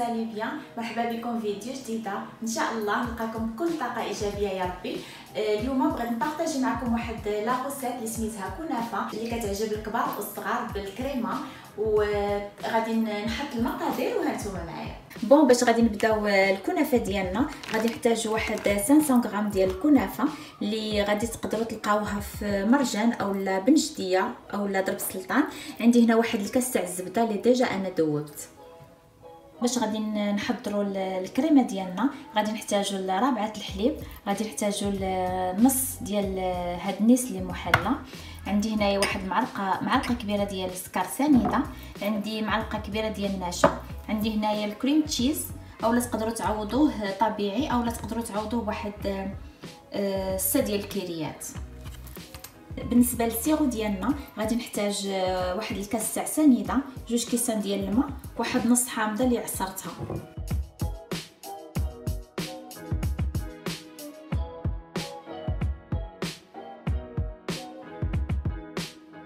سالي بيان. مرحبا بكم فيديو جديده، ان شاء الله نلقاكم كل طاقه ايجابيه يا ربي. اليوم بغيت نبارطاجي معكم واحد لا غوسيت اللي سميتها كنافه، اللي كتعجب الكبار والصغار بالكريمه، وغادي نحط المقادير وهانتوما معايا. بون، باش غادي نبداو الكنافه ديالنا غادي نحتاجوا واحد 500 غرام ديال الكنافه اللي غادي تقدروا تلقاوها في مرجان اولا بنجديه اولا درب السلطان. عندي هنا واحد الكاس تاع الزبده اللي ديجا انا ذوبت. باش غادي نحضروا الكريمه ديالنا غادي نحتاجوا 4 الحليب، غادي نحتاجوا نص ديال هاد النسله محلى، عندي هنايا واحد معلقه كبيره ديال السكر سنيده، عندي معلقه كبيره ديال النشا، عندي هنايا الكريم تشيز اولا تقدروا تعوضوه طبيعي اولا تقدروا تعوضوه بواحد 6 ديال الكيريات. بالنسبه للسيرو ديالنا غادي نحتاج واحد الكاس تاع سنيده، 2 كيسان ديال الماء، واحد نص حامضه اللي عصرتها.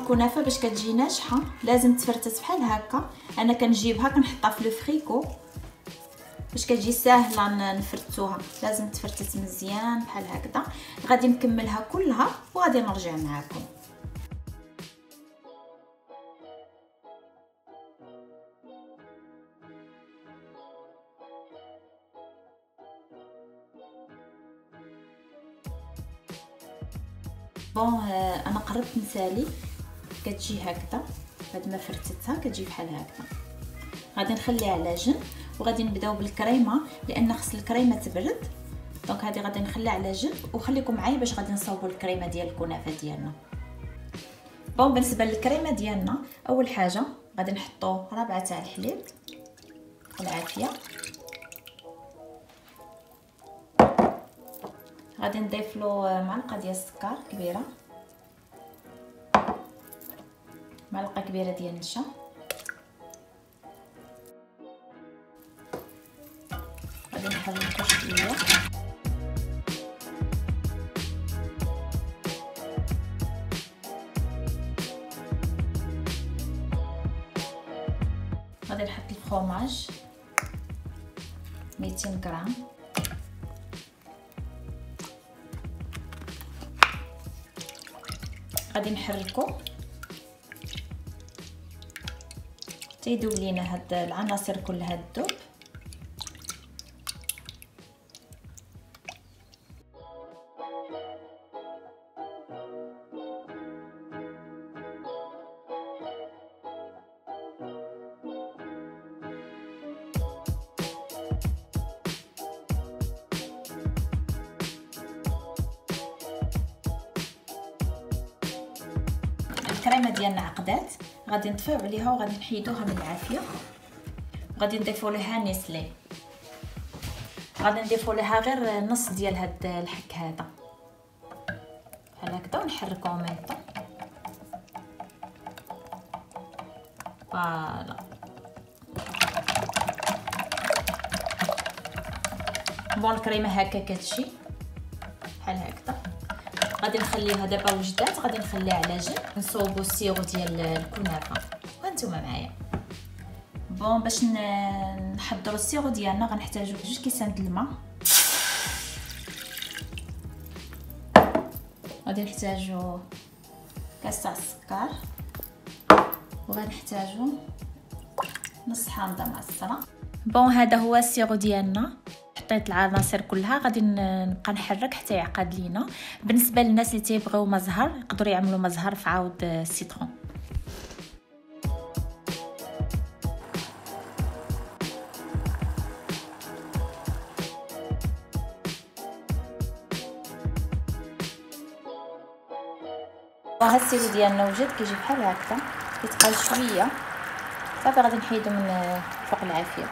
الكنافه باش كتجي ناجحه لازم تفرتت بحال هكا، انا كنجيبها كنحطها في لو فريكو باش كتجي ساهله نفرتوها، لازم تفرتت مزيان بحال هكذا. غادي نكملها كلها وغادي نرجع معاكم. بون، انا قربت نسالي، كتجي هكذا بعد ما فرتتها كتجي بحال هكذا. غادي نخليها على جنب وغادي نبداو بالكريمه لان خص الكريمه تبرد، دونك هذه غادي نخليها على جنب وخليكم معايا باش غادي نصاوبوا الكريمه ديال الكنافه ديالنا. بون، بالنسبه للكريمه ديالنا اول حاجه غادي نحطوا 4 تاع الحليب بالعافيه، غادي نضيف له معلقه ديال السكر كبيره، معلقه كبيره ديال النشا، غادي نحركو شويه. غادي نحط الفرماج 200 غرام، غادي نحركو تيذوب لينا هاد العناصر كلها الذوب. الكريمه ديالنا عقدات، غادي نطفيو عليها وغادي نحيدوها بالعافيه، وغادي نضيفوا لها نسلي، غادي نضيفوا لها غير نص ديال هاد الحك هذا بحال هكذا ونحركوه ميطو. فوالا، بون، الكريمه هكا كتجي بحال هكذا. غادي نخليها دابا وجدات، غادي نخليها على جنب نصوبوا السيرو ديال الكنافه وانتوما معايا. بون، باش نحضروا السيرو ديالنا غنحتاجوا 2 كيسان د الماء، غادي نحتاجوا كاس تاع السكر، وغنحتاجوا نص حامضه معصره. بون، هذا هو السيرو ديالنا، حطيت العناصر كلها، غادي نبقى نحرك حتى يعقد لينا. بالنسبه للناس اللي تيبغيو مزهر يقدروا يعملوا مزهر في عود السيترون. وهاد السيرو ديالنا وجد كيجي بحال هكذا، كيتقال شويه صافي، غادي نحيدو من فوق العافيه.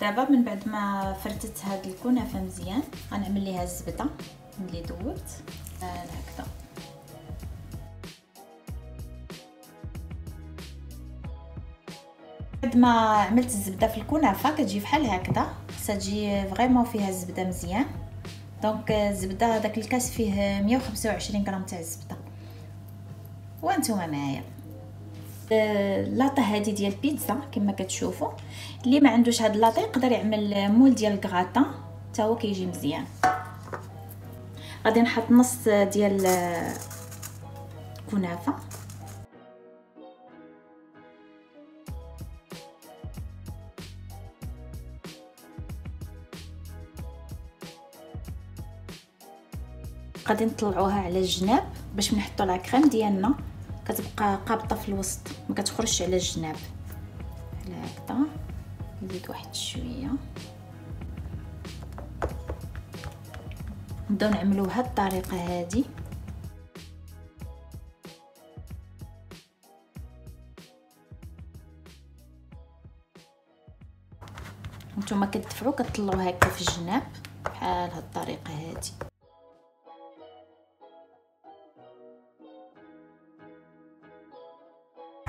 دابا من بعد ما فرتت هاد الكنافه مزيان غنعمل ليها الزبده اللي ذوبت هكذا. بعد ما عملت الزبده في الكنافه كتجي بحال هكذا، خصها تجي فريمون فيها الزبده مزيان. دونك الزبده هذاك الكاس فيه 125 غرام تاع الزبده وانتوما معايا. اللاطه هذه ديال بيتزا كما كتشوفوا. اللي ما عندوش هاد اللاطه يقدر يعمل مول ديال الكغاطان حتى هو كيجي مزيان. غادي نحط نص ديال كنافه، غادي نطلعوها على الجناب باش نحطو لا كريم ديالنا كتبقى قابطه في الوسط ما كتخرجش على الجناب. على هكذا نزيد واحد شويه، نبداو نعملو بهاد الطريقه هادي. نتوما كتدفعو كتطلعو هكا في الجناب بحال هاد الطريقه هادي.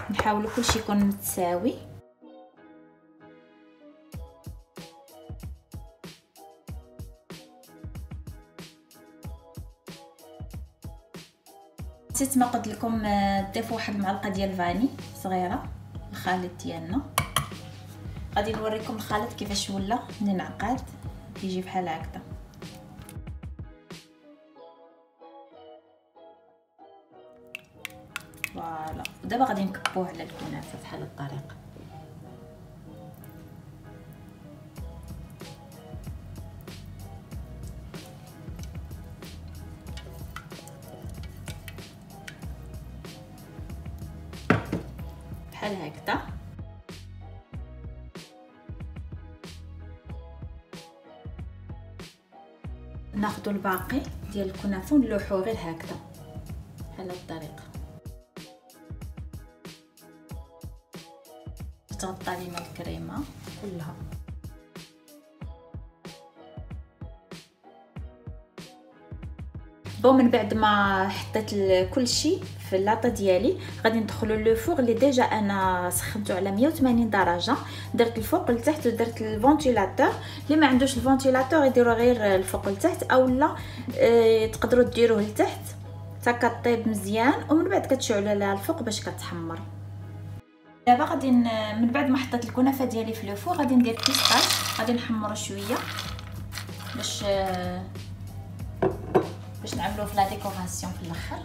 نحاولوا كلشي يكون متساوي. نسيت ما قلت لكم تضيفوا واحد المعلقه ديال الفاني صغيره الخليط ديالنا. غادي نوريكم الخليط كيفاش ولا ملي نعقد كيجي بحال هكذا. فوالا، ودابا غادي نكبوه على الكنافه بحال هاد الطريقه. بحال هكذا. ناخدو الباقي ديال الكنافه ونلوحوه غير هكذا بحال هاد الطريقه. تغطى لينا الكريمه كلها. بون من بعد ما حطيت كلشي في اللاطه ديالي غادي ندخلو لو فوغ اللي ديجا انا سخنته على 180 درجه. درت الفوق لتحت ودرت الفونتيلاتور. اللي ما عندوش الفونتيلاتور يديروا غير الفوق لتحت اولا تقدروا ديروه لتحت حتى كطيب مزيان ومن بعد كتشعلوا لها الفوق باش كتحمر. دابا غادي من بعد ما حطيت الكنافه ديالي في الفور غادي ندير بيستاش. غادي نحمرو شويه باش نعملو في لا ديكوراسيون في الاخر.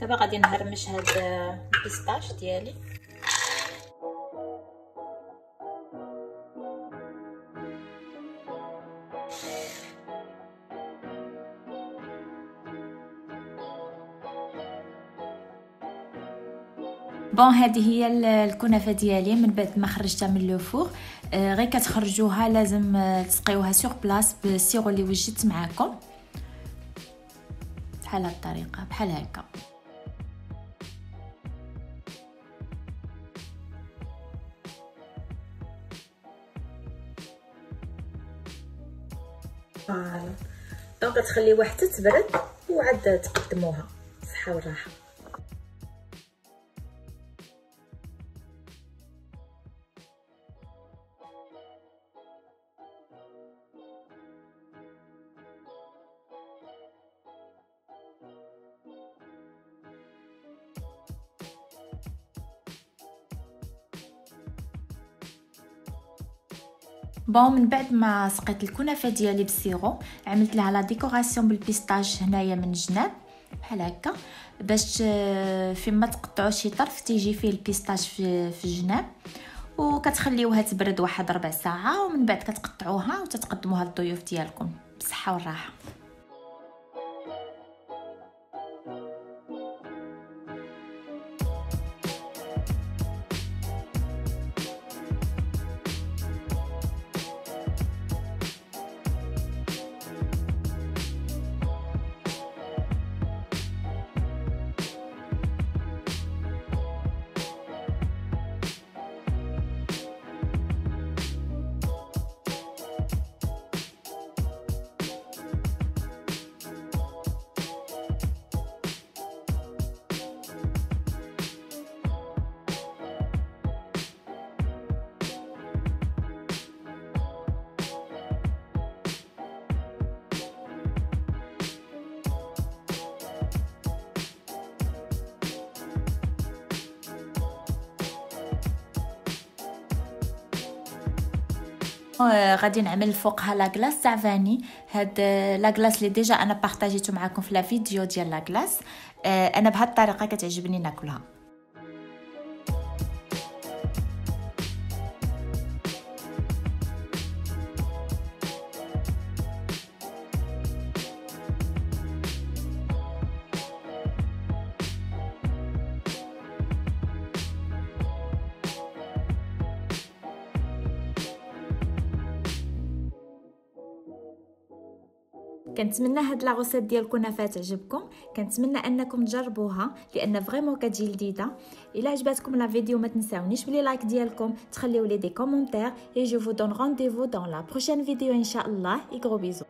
دابا غادي نهرمش هاد البيستاش ديالي. بون هذه هي الكنافه ديالي من بعد ما خرجتها من لو فور. غير كتخرجوها لازم تسقيوها سور بلاص بالسيرو اللي وجدت معاكم بحال هاد الطريقه بحال هكا. فوالا دونك تخليوها حتى تبرد وعاد تقدموها بالصحه والراحه. بون من بعد ما سقيت الكنافه ديالي بالسيرو عملت لها لا ديكوراسيون بالبيستاش هنايا من الجناب بحال هكا باش فيما تقطعوا شي طرف تيجي فيه البيستاش في الجناب. وكتخليوها تبرد واحد ربع ساعه ومن بعد كتقطعوها وتتقدموها للضيوف ديالكم بالصحه والراحه. غادي نعمل فوقها لاكلاس تاع فاني. هاد لاكلاس اللي ديجا انا بارطاجيته معكم في لا فيديو ديال لاكلاس. انا بهاد الطريقه كتعجبني ناكلها. كنتمنى هاد لا غوسيت ديال الكنافه تعجبكم، كنتمنى انكم تجربوها لان فريمون كتجي لذيذه. الا عجبتكم لا فيديو ما تنساونيش بلي لايك ديالكم، تخليو لي دي كومونتير، اي جو فو دون رونديفو دون لا بروشين فيديو ان شاء الله. اي غرو بيزو.